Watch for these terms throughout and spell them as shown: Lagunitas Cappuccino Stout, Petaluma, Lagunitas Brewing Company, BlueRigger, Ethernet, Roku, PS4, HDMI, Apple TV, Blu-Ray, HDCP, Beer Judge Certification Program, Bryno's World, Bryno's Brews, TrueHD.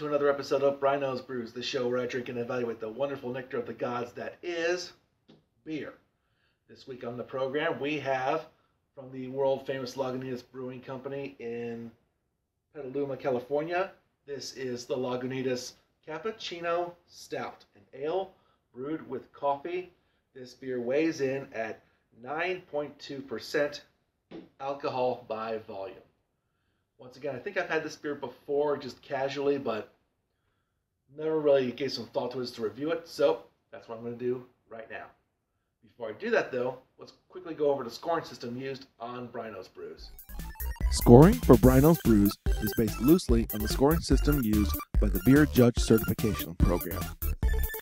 to another episode of Bryno's Brews, the show where I drink and evaluate the wonderful nectar of the gods that is beer. This week on the program, we have, from the world-famous Lagunitas Brewing Company in Petaluma, California, this is the Lagunitas Cappuccino Stout, an ale brewed with coffee. This beer weighs in at 9.2% alcohol by volume. Once again, I think I've had this beer before, just casually, but never really gave some thought to it to review it, so that's what I'm going to do right now. Before I do that, though, let's quickly go over the scoring system used on Bryno's Brews. Scoring for Bryno's Brews is based loosely on the scoring system used by the Beer Judge Certification Program.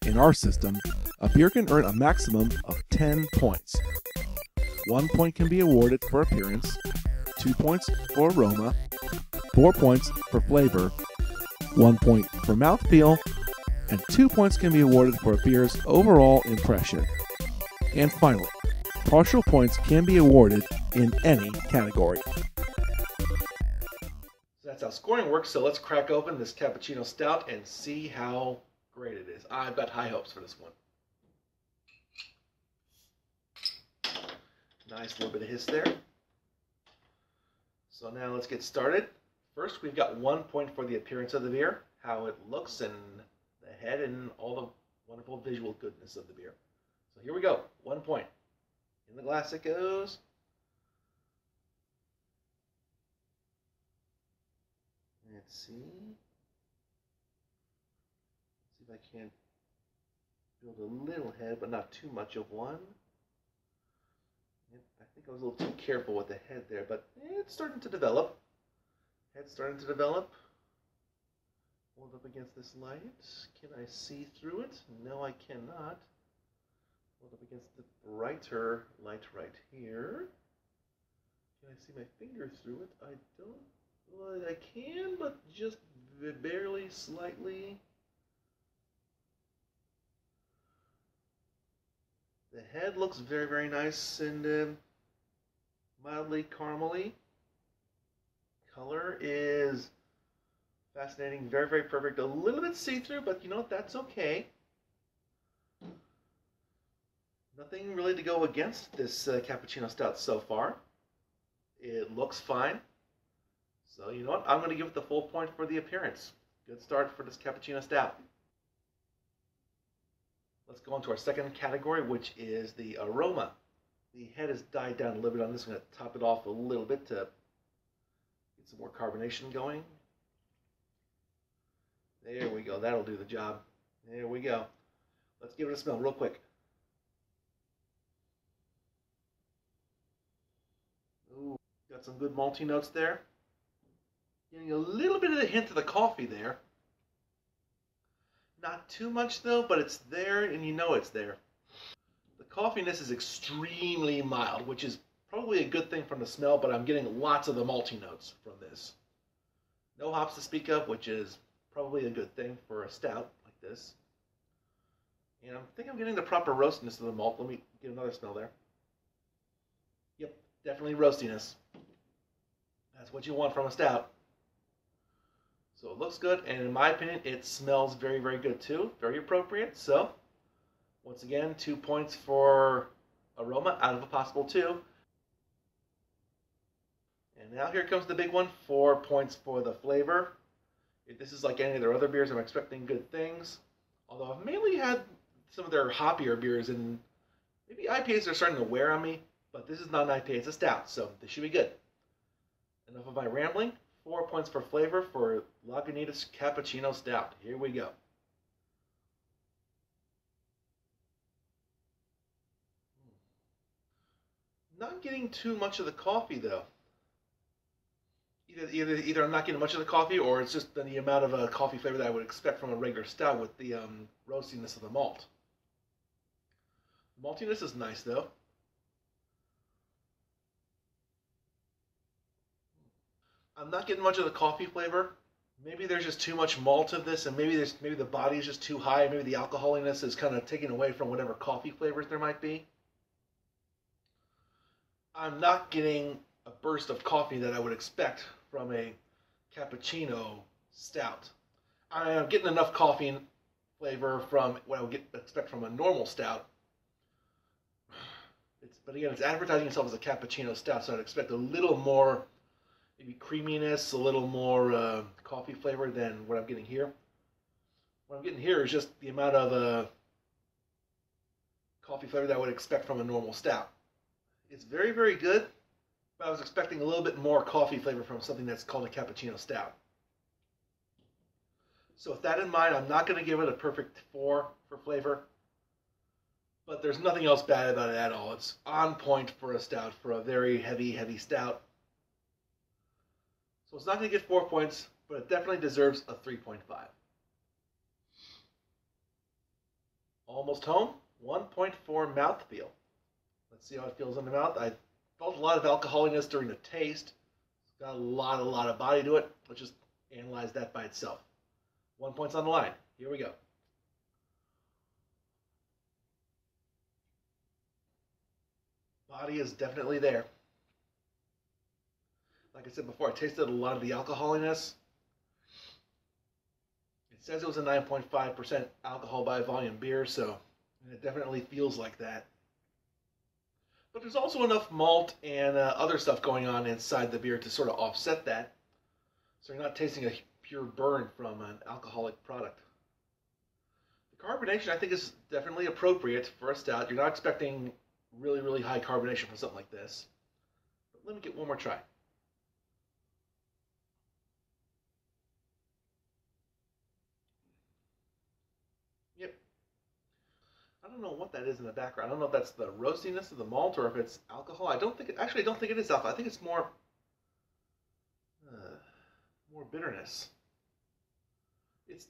In our system, a beer can earn a maximum of 10 points. 1 point can be awarded for appearance, 2 points for aroma, 4 points for flavor, 1 point for mouthfeel, and 2 points can be awarded for a beer's overall impression. And finally, partial points can be awarded in any category. So that's how scoring works, so let's crack open this Cappuccino Stout and see how great it is. I've got high hopes for this one. Nice little bit of hiss there. So now let's get started. First, we've got 1 point for the appearance of the beer, how it looks and the head and all the wonderful visual goodness of the beer. So here we go, 1 point. In the glass it goes. Let's see. Let's see if I can build a little head, but not too much of one. Yep, I think I was a little too careful with the head there, but it's starting to develop. Head's starting to develop. Hold up against this light. Can I see through it? No, I cannot. Hold up against the brighter light right here. Can I see my finger through it? I don't. Well, I can, but just barely, slightly. The head looks very, very nice and mildly caramely. Color is fascinating, very, very perfect. A little bit see-through, but you know what? That's okay. Nothing really to go against this Cappuccino Stout so far. It looks fine. So you know what? I'm going to give it the full point for the appearance. Good start for this Cappuccino Stout. Let's go on to our second category, which is the aroma. The head has died down a little bit on this. I'm going to top it off a little bit to get some more carbonation going. There we go. That'll do the job. There we go. Let's give it a smell real quick. Got some good malty notes there. Getting a little bit of a hint of the coffee there. Not too much though, but it's there and you know it's there. The coffeeness is extremely mild, which is probably a good thing from the smell, but I'm getting lots of the malty notes from this. No hops to speak of, which is probably a good thing for a stout like this. And I think I'm getting the proper roastiness of the malt. Let me get another smell there. Yep, definitely roastiness. That's what you want from a stout. So it looks good, and in my opinion, it smells very, very good too. Very appropriate. So, once again, 2 points for aroma out of a possible 2. And now here comes the big one, 4 points for the flavor. If this is like any of their other beers, I'm expecting good things. Although I've mainly had some of their hoppier beers, and maybe IPAs are starting to wear on me, but this is not an IPA, it's a stout, so this should be good. Enough of my rambling. 4 points for flavor for Lagunitas Cappuccino Stout. Here we go. Not getting too much of the coffee though. Either I'm not getting much of the coffee, or it's just the amount of coffee flavor that I would expect from a regular stout with the roastiness of the malt. Maltiness is nice though. I'm not getting much of the coffee flavor. Maybe there's just too much malt of this, and maybe the body is just too high. Maybe the alcoholiness is kind of taken away from whatever coffee flavors there might be. I'm not getting a burst of coffee that I would expect from a cappuccino stout. I'm getting enough coffee and flavor from what I would expect from a normal stout. But again, it's advertising itself as a cappuccino stout, so I'd expect a little more maybe creaminess, a little more coffee flavor than what I'm getting here. What I'm getting here is just the amount of coffee flavor that I would expect from a normal stout. It's very, very good, but I was expecting a little bit more coffee flavor from something that's called a cappuccino stout. So with that in mind, I'm not going to give it a perfect 4 for flavor, but there's nothing else bad about it at all. It's on point for a stout, for a very heavy, heavy stout. So it's not going to get 4 points, but it definitely deserves a 3.5. Almost home, 1.4 mouth feel. Let's see how it feels in the mouth. I felt a lot of alcoholiness during the taste. It's got a lot of body to it. Let's just analyze that by itself. 1 point's on the line. Here we go. Body is definitely there. Like I said before, I tasted a lot of the alcoholiness. It says it was a 9.5% alcohol by volume beer, so it definitely feels like that. But there's also enough malt and other stuff going on inside the beer to sort of offset that. So you're not tasting a pure burn from an alcoholic product. The carbonation, I think, is definitely appropriate for a stout. You're not expecting really, really high carbonation for something like this. But let me get one more try. Yep. I don't know what that is in the background. I don't know if that's the roastiness of the malt or if it's alcohol. I don't think it is alcohol. I think it's more bitterness. It's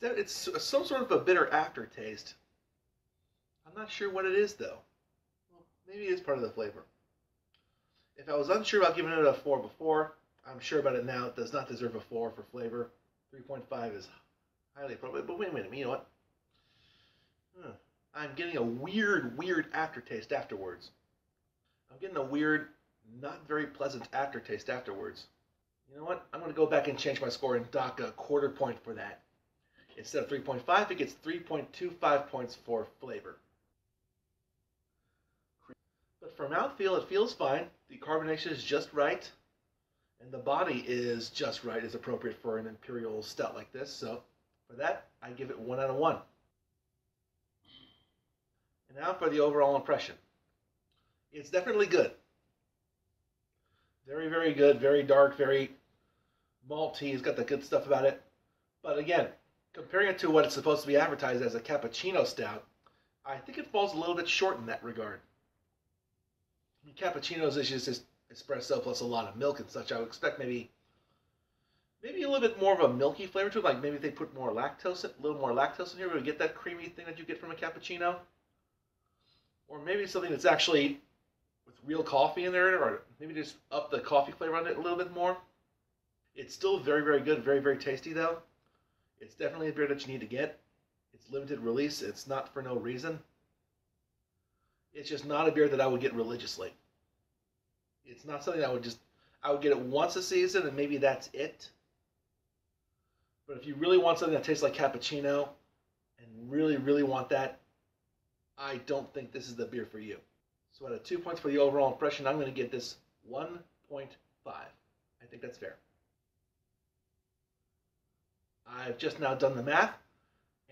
some sort of a bitter aftertaste. I'm not sure what it is, though. Well, maybe it is part of the flavor. If I was unsure about giving it a 4 before, I'm sure about it now. It does not deserve a 4 for flavor. 3.5 is highly appropriate. But wait a minute, you know what? I'm getting a weird aftertaste afterwards. I'm getting a weird, not very pleasant aftertaste afterwards. You know what? I'm going to go back and change my score and dock a 1/4 point for that. Instead of 3.5, it gets 3.25 points for flavor. But for mouthfeel, it feels fine. The carbonation is just right. And the body is just right, is appropriate for an imperial stout like this. So for that, I give it 1 out of 1. And now for the overall impression. It's definitely good. Very, very good. Very dark, very malty. It's got the good stuff about it. But again, comparing it to what it's supposed to be advertised as a cappuccino stout, I think it falls a little bit short in that regard. I mean, cappuccinos is just espresso plus a lot of milk and such. I would expect maybe a little bit more of a milky flavor to it. Like maybe if they put more lactose, a little more lactose in here, we would get that creamy thing that you get from a cappuccino. Or maybe something that's actually with real coffee in there, or maybe just up the coffee flavor on it a little bit more. It's still very, very good, very, very tasty though. It's definitely a beer that you need to get. It's limited release. It's not for no reason. It's just not a beer that I would get religiously. It's not something that I would get it once a season and maybe that's it. But if you really want something that tastes like cappuccino and really, really want that, I don't think this is the beer for you. So out of 2 points for the overall impression, I'm going to give this 1.5. I think that's fair. I've just now done the math,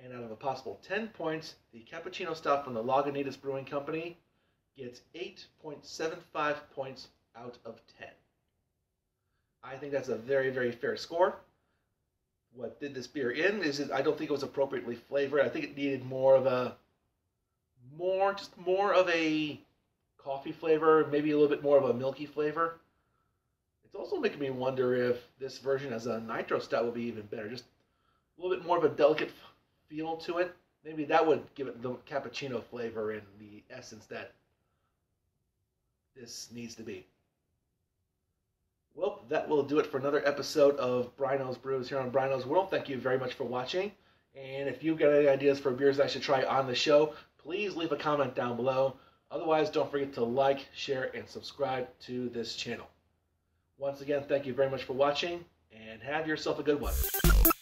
and out of a possible 10 points, the cappuccino stout from the Lagunitas Brewing Company gets 8.75 points out of 10. I think that's a very, very fair score. What did this beer in is I don't think it was appropriately flavored. I think it needed more of a coffee flavor, maybe a little bit more of a milky flavor. It's also making me wonder if this version as a nitro stout would be even better. Just a little bit more of a delicate feel to it. Maybe that would give it the cappuccino flavor and the essence that this needs to be. Well, that will do it for another episode of Bryno's Brews here on Bryno's World. Thank you very much for watching. And if you've got any ideas for beers I should try on the show, please leave a comment down below. Otherwise, don't forget to like, share, and subscribe to this channel. Once again, thank you very much for watching, and have yourself a good one.